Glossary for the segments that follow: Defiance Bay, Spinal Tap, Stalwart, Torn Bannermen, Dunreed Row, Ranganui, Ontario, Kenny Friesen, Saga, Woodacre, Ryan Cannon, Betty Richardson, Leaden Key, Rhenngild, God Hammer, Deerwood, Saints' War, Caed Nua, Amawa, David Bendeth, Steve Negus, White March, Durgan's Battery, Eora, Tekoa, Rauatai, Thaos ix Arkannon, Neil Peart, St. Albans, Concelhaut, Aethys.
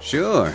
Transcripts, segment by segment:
Sure.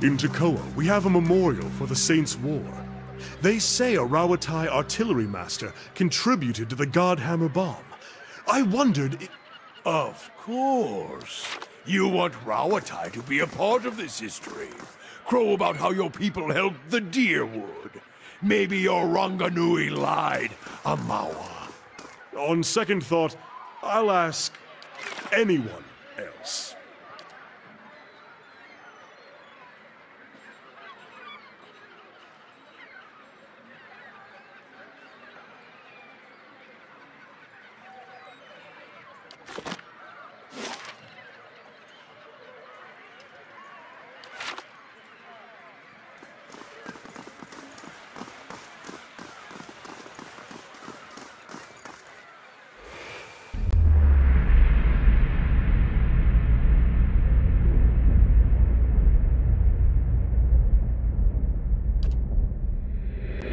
In Tekoa, we have a memorial for the Saints' War. They say a Rauatai artillery master contributed to the God Hammer bomb. I wondered if... Of course. You want Rauatai to be a part of this history. Crow about how your people helped the Deerwood. Maybe your Ranganui lied, Amawa. On second thought, I'll ask anyone else.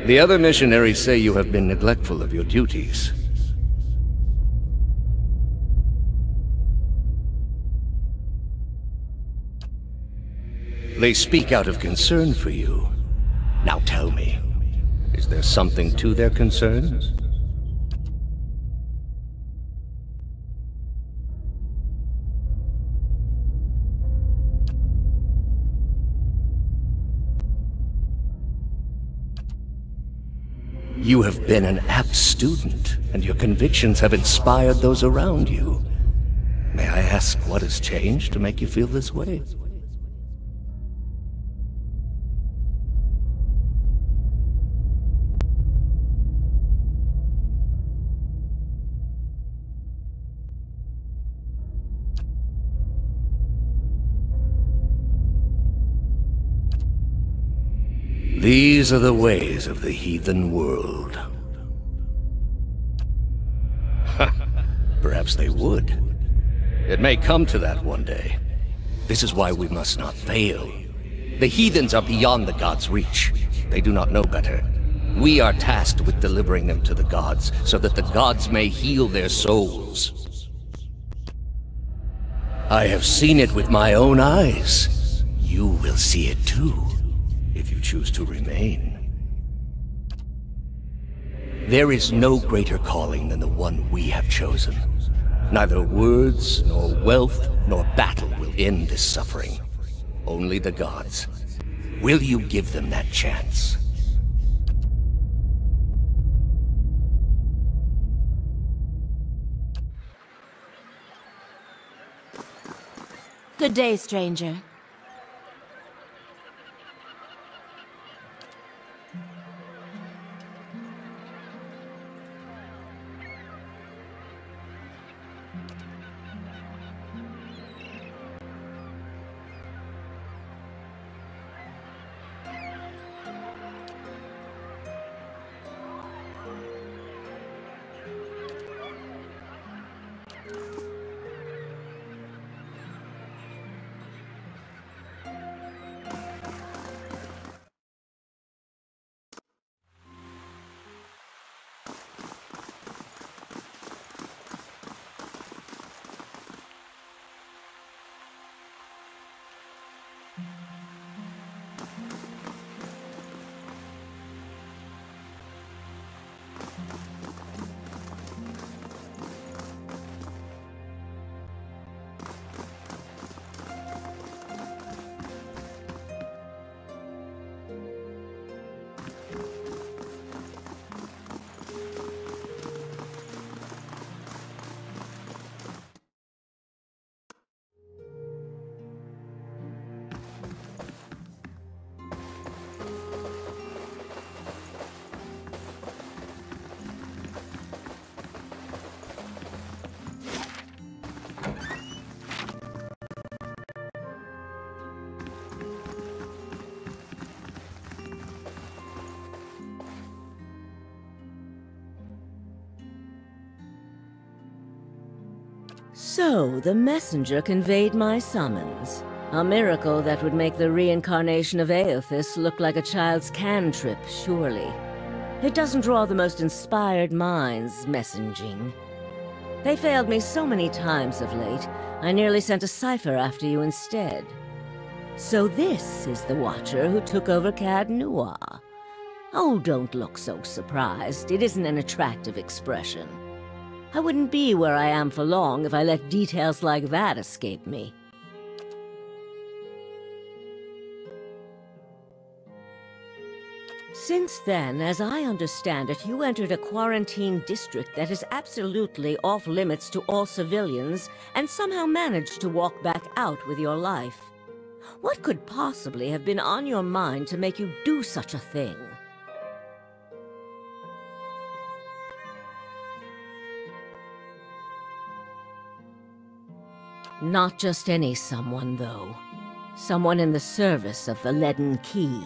The other missionaries say you have been neglectful of your duties. They speak out of concern for you. Now tell me, is there something to their concerns? You have been an apt student, and your convictions have inspired those around you. May I ask what has changed to make you feel this way? These are the ways of the heathen world. Perhaps they would. It may come to that one day. This is why we must not fail. The heathens are beyond the gods' reach. They do not know better. We are tasked with delivering them to the gods, so that the gods may heal their souls. I have seen it with my own eyes. You will see it too. If you choose to remain. There is no greater calling than the one we have chosen. Neither words, nor wealth, nor battle will end this suffering. Only the gods. Will you give them that chance? Good day, stranger. So, the messenger conveyed my summons. A miracle that would make the reincarnation of Aethys look like a child's cantrip, surely. It doesn't draw the most inspired minds, messaging. They failed me so many times of late, I nearly sent a cipher after you instead. So this is the Watcher who took over Caed Nua. Oh, don't look so surprised. It isn't an attractive expression. I wouldn't be where I am for long if I let details like that escape me. Since then, as I understand it, you entered a quarantine district that is absolutely off-limits to all civilians and somehow managed to walk back out with your life. What could possibly have been on your mind to make you do such a thing? Not just any someone, though. Someone in the service of the Leaden Key.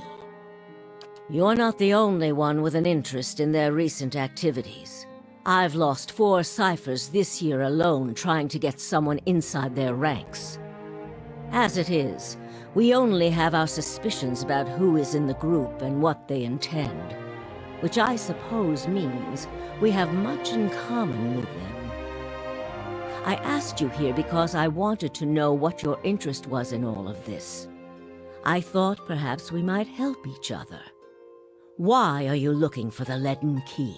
You're not the only one with an interest in their recent activities. I've lost 4 ciphers this year alone trying to get someone inside their ranks. As it is, we only have our suspicions about who is in the group and what they intend, which I suppose means we have much in common with them. I asked you here because I wanted to know what your interest was in all of this. I thought perhaps we might help each other. Why are you looking for the Leaden Key?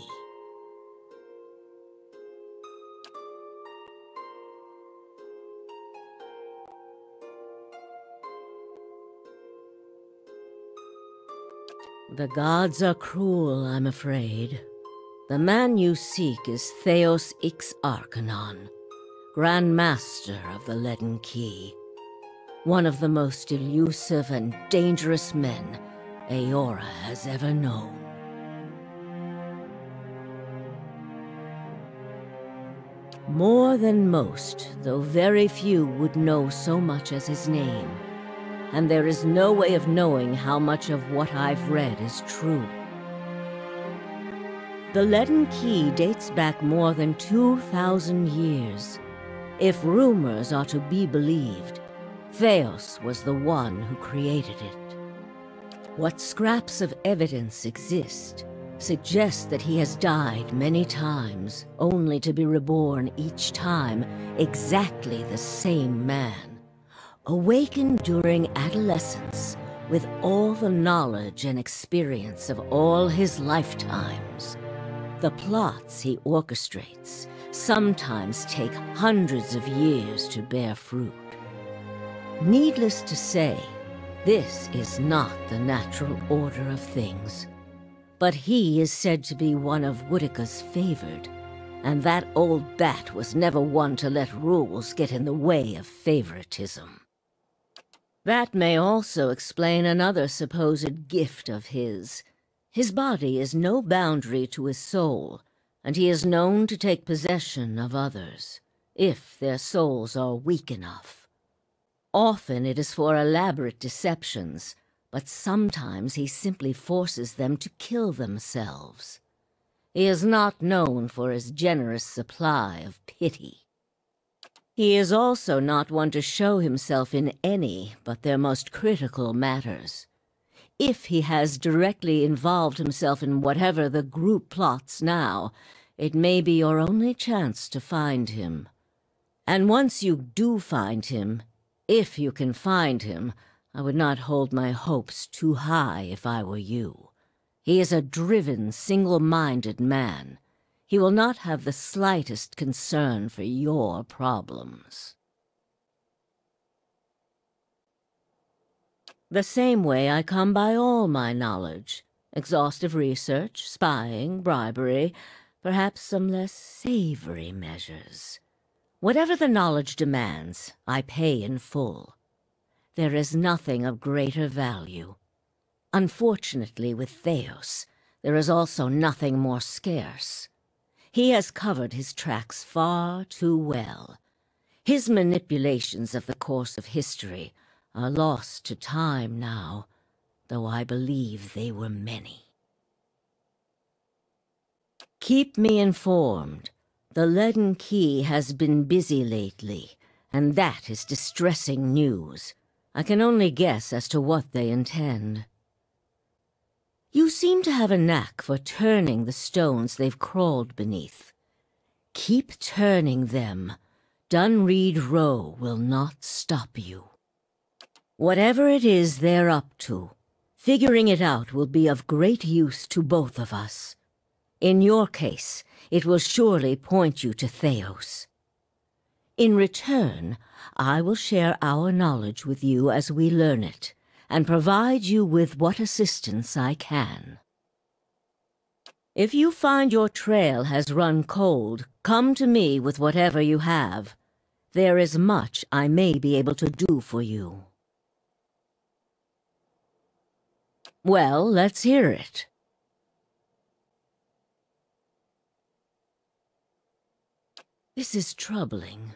The gods are cruel, I'm afraid. The man you seek is Thaos ix Arkannon, Grand Master of the Leaden Key. One of the most elusive and dangerous men Eora has ever known. More than most, though very few would know so much as his name. And there is no way of knowing how much of what I've read is true. The Leaden Key dates back more than 2,000 years. If rumors are to be believed, Thaos was the one who created it. What scraps of evidence exist suggests that he has died many times, only to be reborn each time exactly the same man, awakened during adolescence with all the knowledge and experience of all his lifetimes. The plots he orchestrates sometimes take hundreds of years to bear fruit. Needless to say, this is not the natural order of things. But he is said to be one of Woodika's favored, and that old bat was never one to let rules get in the way of favoritism. That may also explain another supposed gift of his. His body is no boundary to his soul, and he is known to take possession of others, if their souls are weak enough. Often it is for elaborate deceptions, but sometimes he simply forces them to kill themselves. He is not known for his generous supply of pity. He is also not one to show himself in any but their most critical matters. If he has directly involved himself in whatever the group plots now, it may be your only chance to find him. And once you do find him, if you can find him, I would not hold my hopes too high if I were you. He is a driven, single-minded man. He will not have the slightest concern for your problems. The same way I come by all my knowledge. Exhaustive research, spying, bribery, perhaps some less savory measures. Whatever the knowledge demands, I pay in full. There is nothing of greater value. Unfortunately, with Thaos, there is also nothing more scarce. He has covered his tracks far too well. His manipulations of the course of history are lost to time now, though I believe they were many. Keep me informed. The Leaden Key has been busy lately, and that is distressing news. I can only guess as to what they intend. You seem to have a knack for turning the stones they've crawled beneath. Keep turning them. Dunreed Row will not stop you. Whatever it is they're up to, figuring it out will be of great use to both of us. In your case, it will surely point you to Thaos. In return, I will share our knowledge with you as we learn it, and provide you with what assistance I can. If you find your trail has run cold, come to me with whatever you have. There is much I may be able to do for you. Well, let's hear it. This is troubling.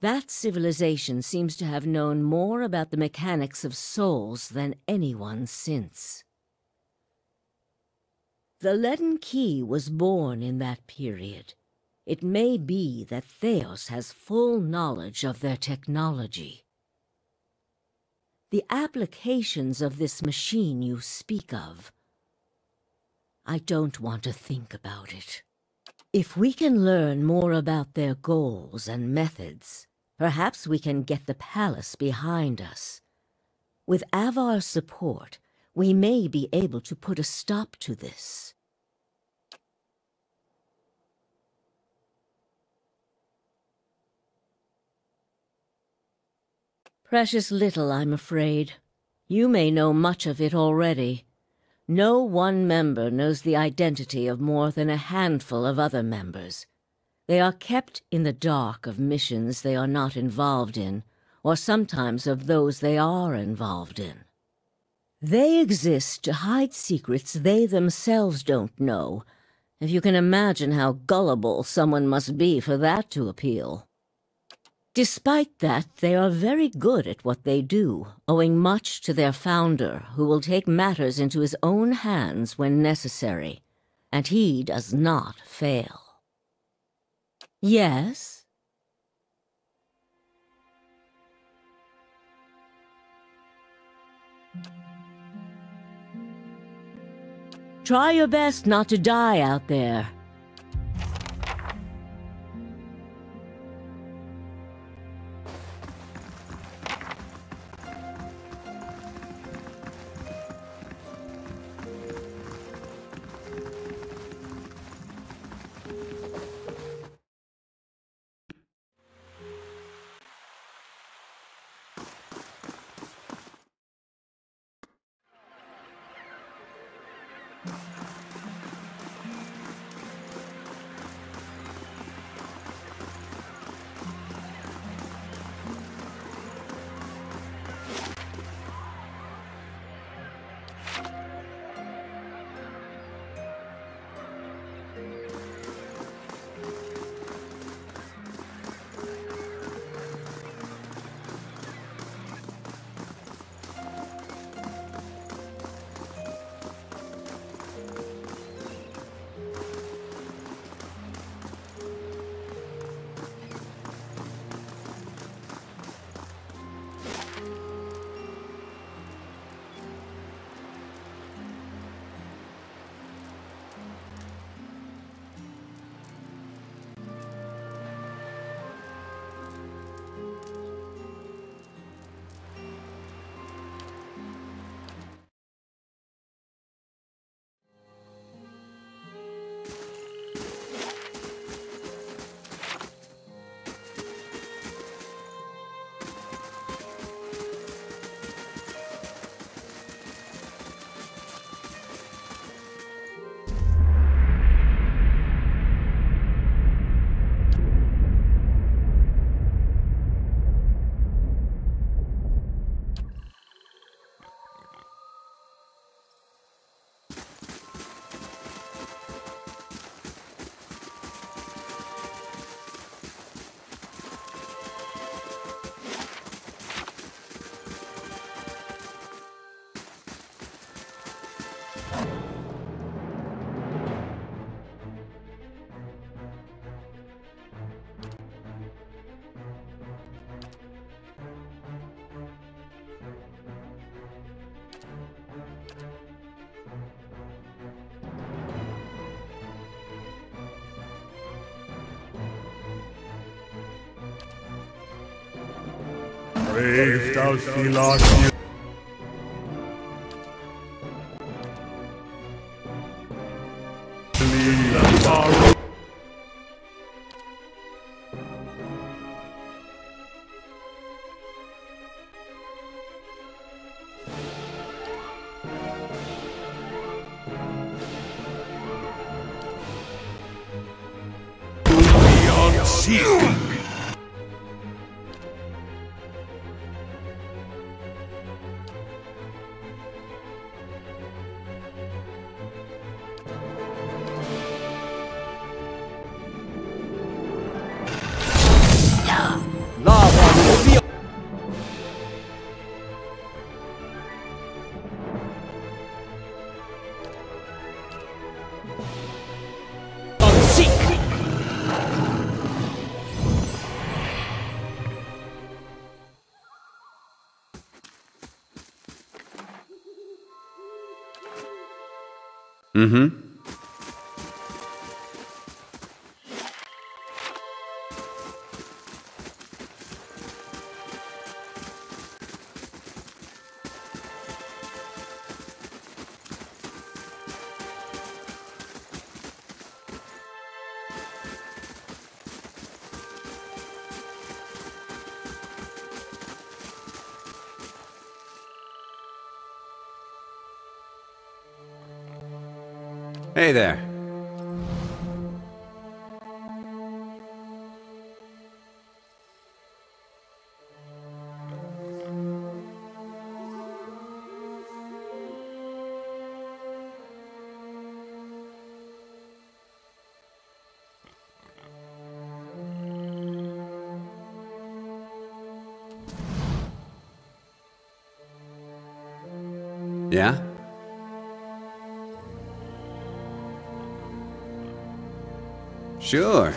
That civilization seems to have known more about the mechanics of souls than anyone since. The Leaden Key was born in that period. It may be that Thaos has full knowledge of their technology. The applications of this machine you speak of, I don't want to think about it. If we can learn more about their goals and methods, perhaps we can get the palace behind us. With Avar's support, we may be able to put a stop to this. Precious little, I'm afraid. You may know much of it already. No one member knows the identity of more than a handful of other members. They are kept in the dark of missions they are not involved in, or sometimes of those they are involved in. They exist to hide secrets they themselves don't know, if you can imagine how gullible someone must be for that to appeal. Despite that, they are very good at what they do, owing much to their founder, who will take matters into his own hands when necessary, and he does not fail. Yes? Try your best not to die out there. Brave thou Philae. Mm-hmm. Hey there. Yeah? Sure.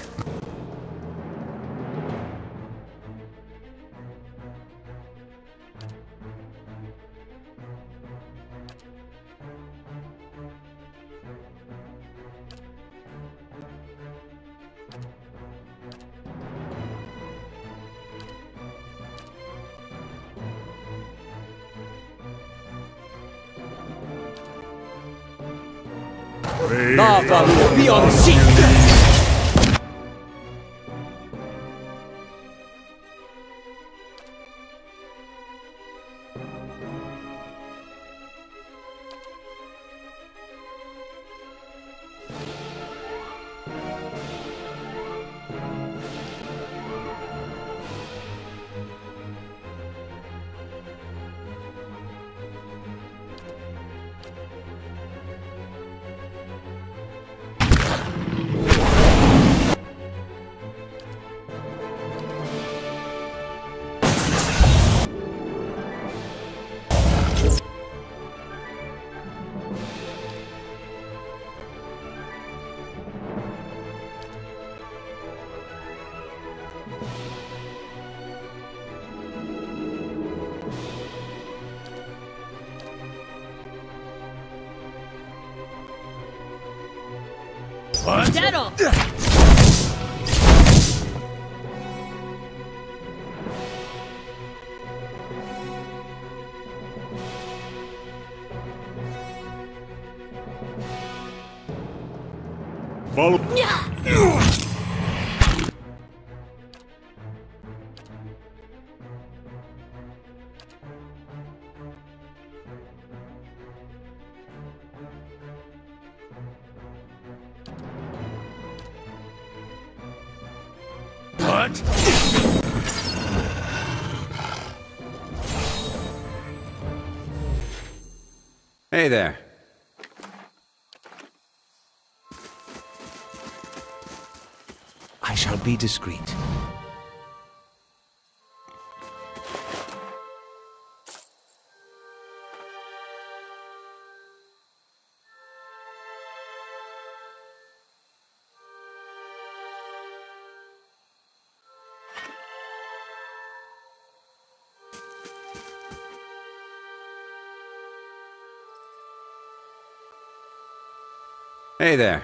Lava will be on seat! Hey there. I shall be discreet. Hey there.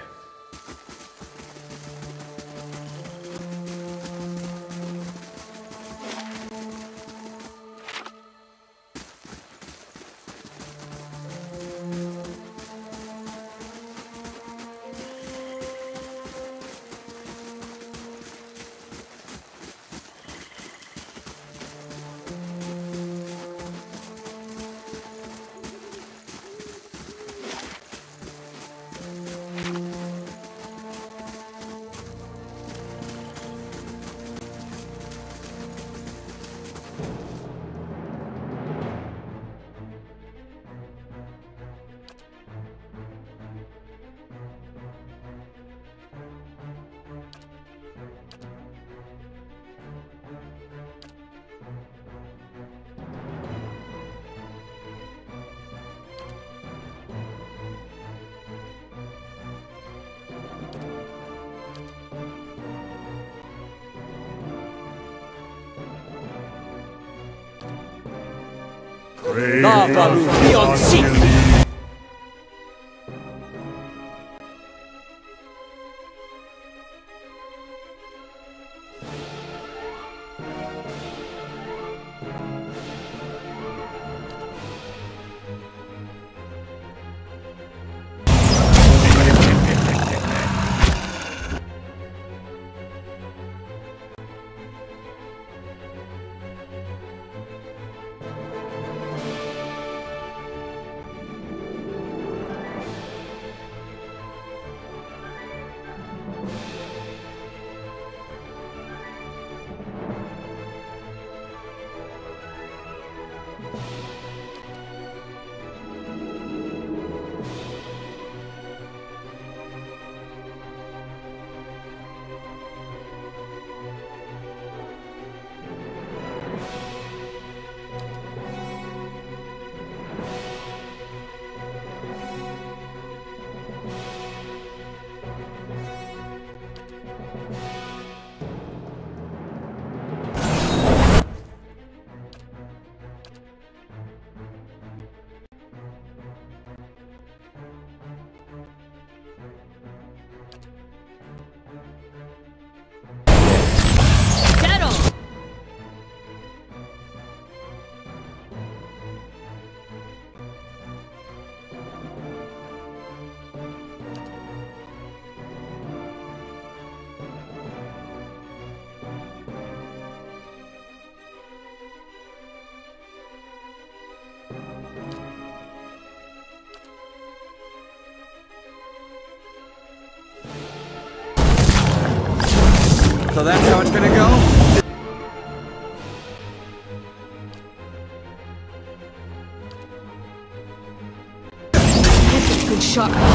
Navaru beyond sea. So that's how it's gonna go? That's a good shot.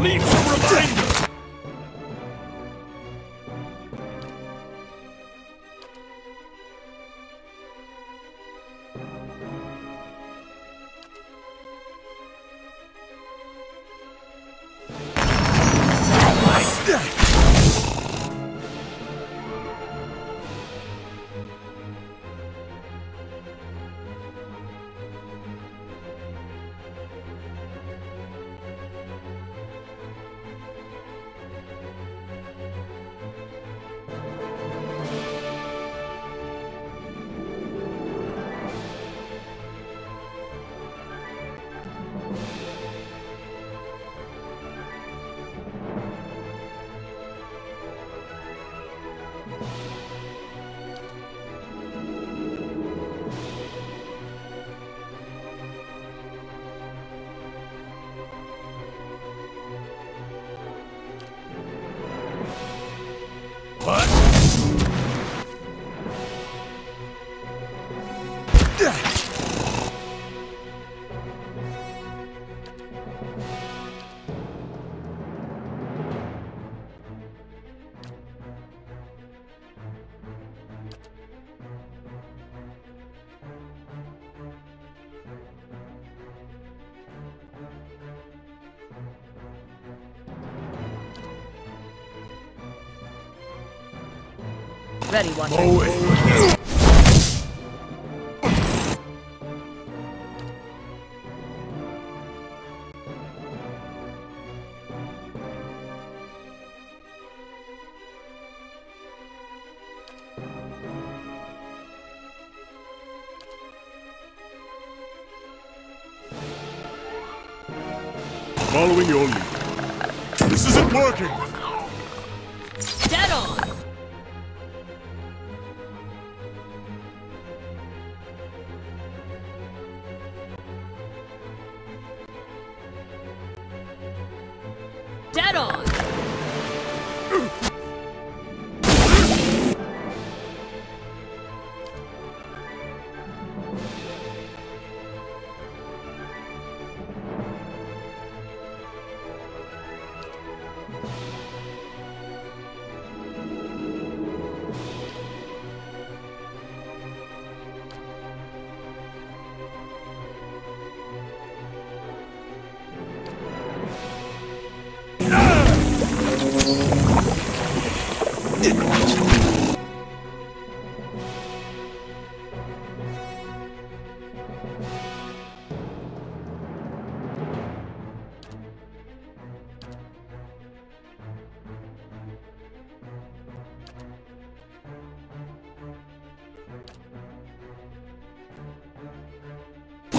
Leave a reminder! Ready one. Oh, following your lead. This isn't working. Dead on.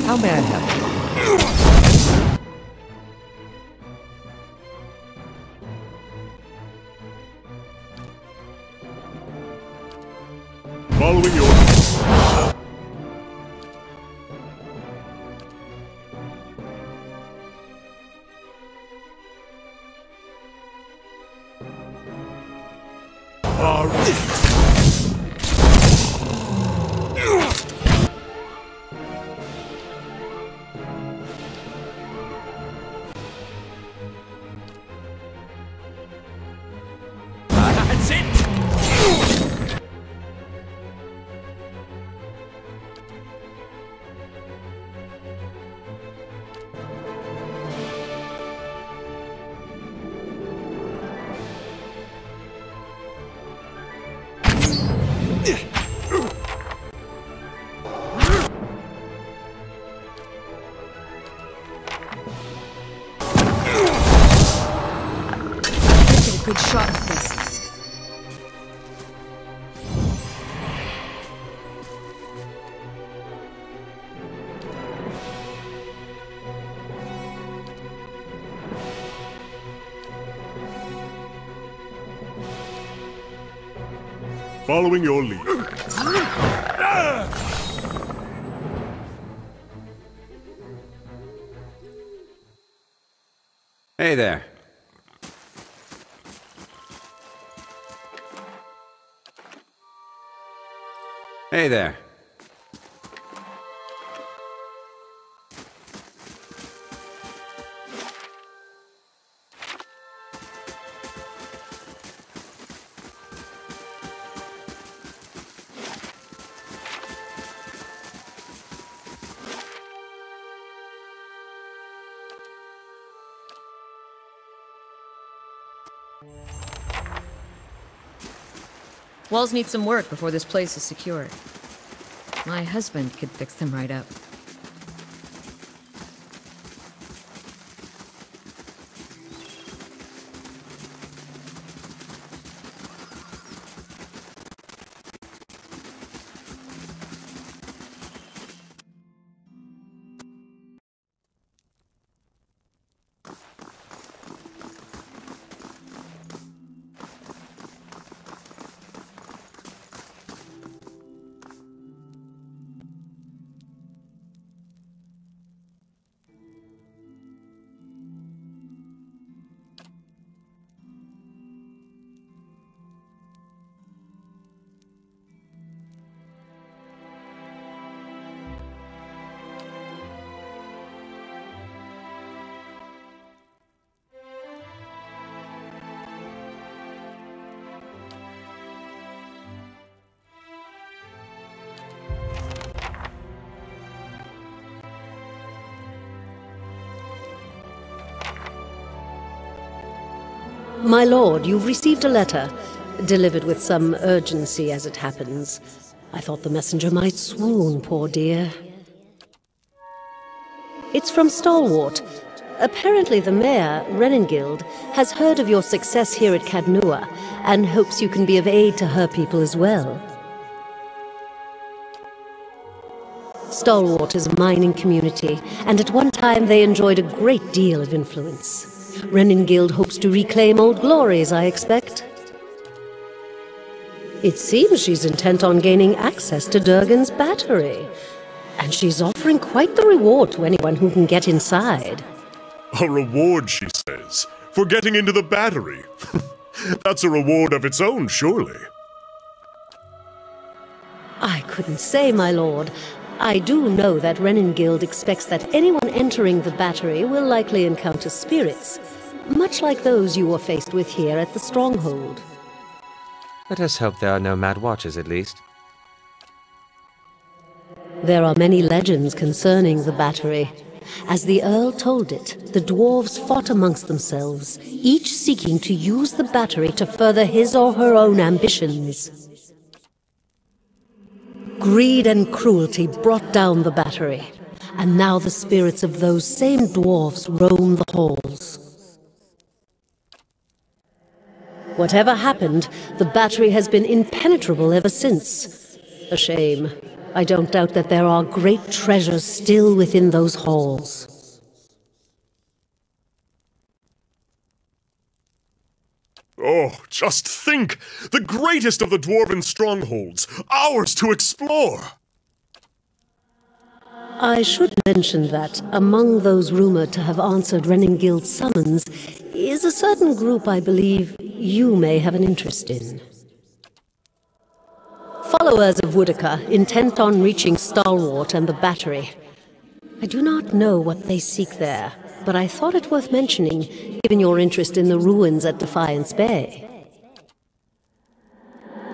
How may I help you? Following your Following your lead. Hey there. Hey there. Walls need some work before this place is secure. My husband could fix them right up. My lord, you've received a letter, delivered with some urgency as it happens. I thought the messenger might swoon, poor dear. It's from Stalwart. Apparently the mayor, Rhenngild, has heard of your success here at Caed Nua, and hopes you can be of aid to her people as well. Stalwart is a mining community, and at one time they enjoyed a great deal of influence. Rhenngild hopes to reclaim old glories, I expect. It seems she's intent on gaining access to Durgan's Battery, and she's offering quite the reward to anyone who can get inside. A reward, she says, for getting into the battery. That's a reward of its own, surely. I couldn't say, my lord. I do know that Rhenngild expects that anyone entering the battery will likely encounter spirits, much like those you were faced with here at the Stronghold. Let us hope there are no mad watchers, at least. There are many legends concerning the battery. As the Earl told it, the dwarves fought amongst themselves, each seeking to use the battery to further his or her own ambitions. Greed and cruelty brought down the battery, and now the spirits of those same dwarves roam the halls. Whatever happened, the battery has been impenetrable ever since. A shame. I don't doubt that there are great treasures still within those halls. Oh, just think! The greatest of the dwarven strongholds, ours to explore! I should mention that among those rumored to have answered Rhenningild's summons is a certain group I believe you may have an interest in. Followers of Woodacre, intent on reaching Stalwart and the Battery. I do not know what they seek there, but I thought it worth mentioning, given your interest in the ruins at Defiance Bay.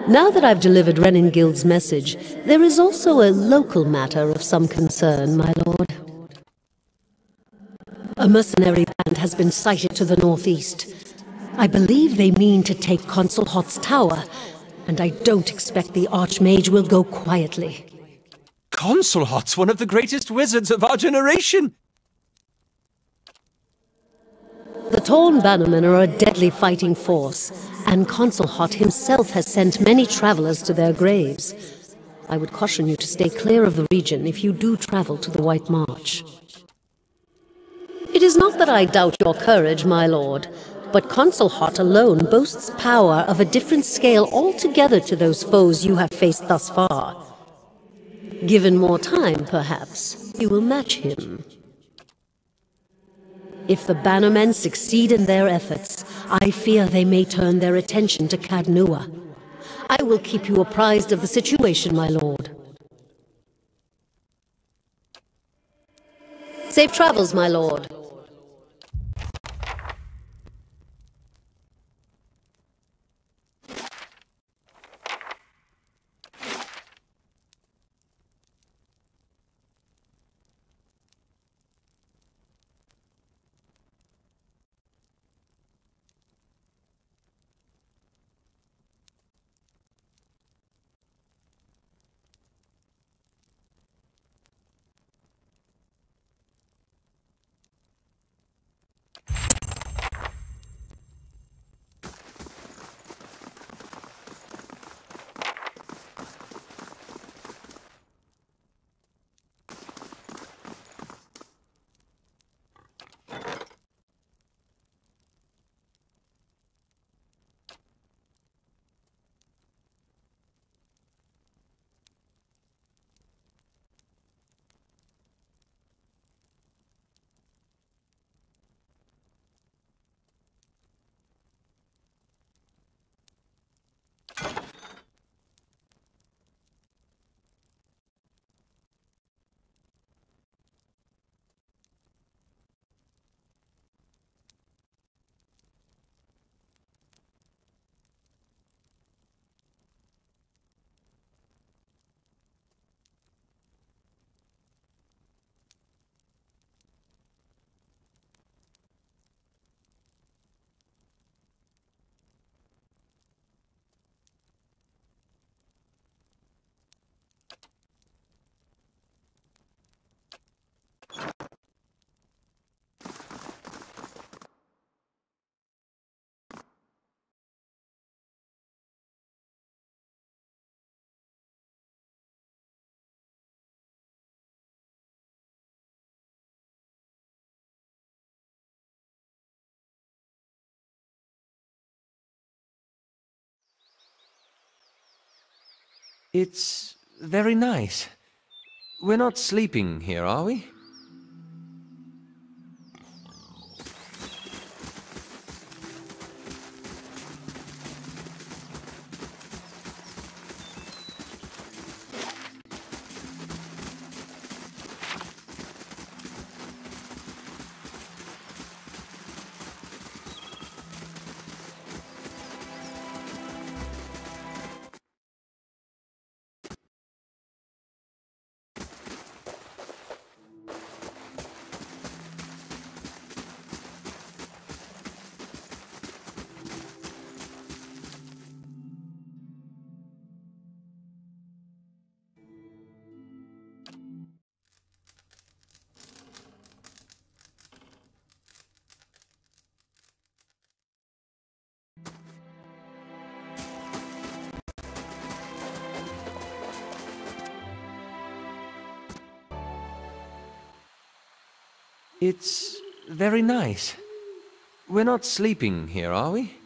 Now that I've delivered Rhenningild's message, there is also a local matter of some concern, my lord. A mercenary band has been sighted to the northeast. I believe they mean to take Concelhaut's tower, and I don't expect the Archmage will go quietly. Concelhaut's one of the greatest wizards of our generation! The Torn Bannermen are a deadly fighting force, and Concelhaut himself has sent many travelers to their graves. I would caution you to stay clear of the region if you do travel to the White March. It is not that I doubt your courage, my lord, but Concelhaut alone boasts power of a different scale altogether to those foes you have faced thus far. Given more time, perhaps, you will match him. If the Bannermen succeed in their efforts, I fear they may turn their attention to Caed Nua. I will keep you apprised of the situation, my lord. Safe travels, my lord. It's very nice. We're not sleeping here, are we? It's very nice. We're not sleeping here, are we?